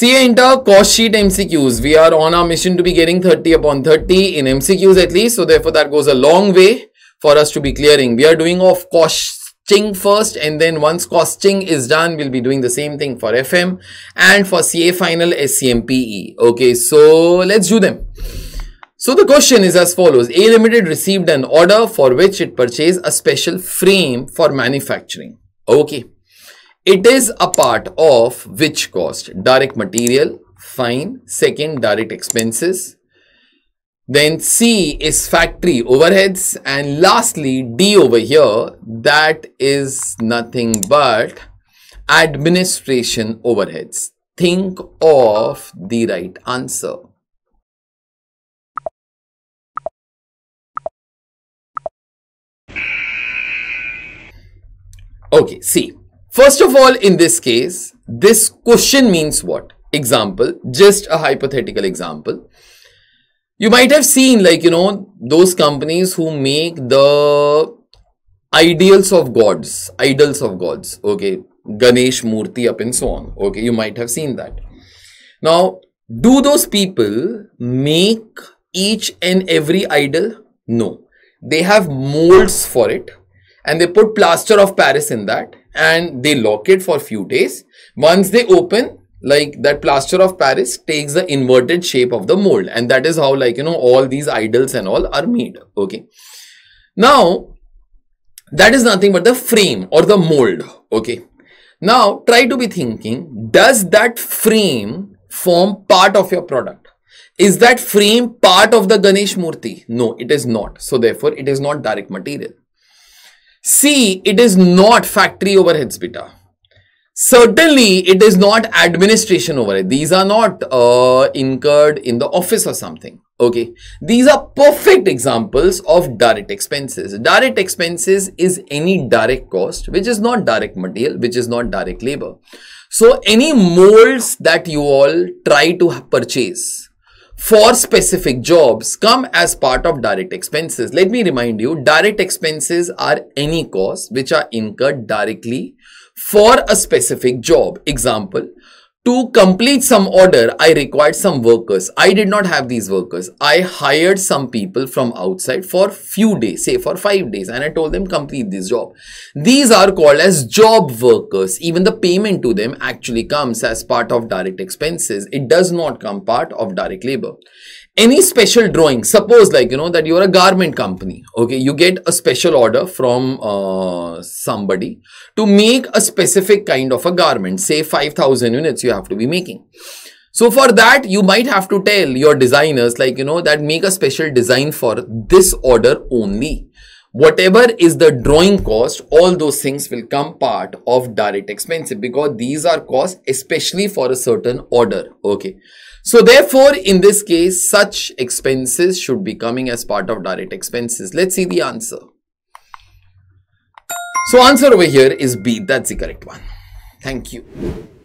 CA Inter cost sheet MCQs. We are on our mission to be getting 30 upon 30 in MCQs at least. So therefore that goes a long way for us to be clearing. We are doing off costing first, and then once costing is done, we'll be doing the same thing for FM and for CA final SCMPE. Okay, so let's do them. So the question is as follows. A Limited received an order for which it purchased a special frame for manufacturing. Okay. It is a part of which cost? Direct material, fine. Second, direct expenses. Then C is factory overheads. And lastly, D over here, that is nothing but administration overheads. Think of the right answer. Okay, see. First of all, in this case, this question means what? Example, just a hypothetical example. You might have seen, like, you know, those companies who make the idols of gods, okay, Ganesh Murthy up and so on, okay, you might have seen that. Now, do those people make each and every idol? No, they have molds for it and they put plaster of Paris in that. And they lock it for a few days. Once they open, like, that plaster of Paris takes the inverted shape of the mold. And that is how, like, you know, all these idols and all are made. Okay. Now, that is nothing but the frame or the mold. Okay. Now, try to be thinking, does that frame form part of your product? Is that frame part of the Ganesh Murthy? No, it is not. So, therefore, it is not direct material. C, it is not factory overheads, beta. Certainly, it is not administration overhead. These are not incurred in the office or something. Okay. These are perfect examples of direct expenses. Direct expenses is any direct cost, which is not direct material, which is not direct labor. So, any molds that you all try to purchase for specific jobs come as part of direct expenses. Let me remind you, direct expenses are any costs which are incurred directly for a specific job. Example, to complete some order, I required some workers. I did not have these workers. I hired some people from outside for few days, say for 5 days, and I told them complete this job. These are called as job workers. Even the payment to them actually comes as part of direct expenses. It does not come part of direct labor. Any special drawing, suppose, like, you know, that you are a garment company, okay, you get a special order from somebody to make a specific kind of a garment, say 5,000 units you have to be making. So for that, you might have to tell your designers, like, you know, that make a special design for this order only. Whatever is the drawing cost, all those things will come part of direct expenses because these are costs especially for a certain order, okay. So therefore, in this case, such expenses should be coming as part of direct expenses. Let's see the answer. So answer over here is B. That's the correct one. Thank you.